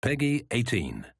Peggy 18.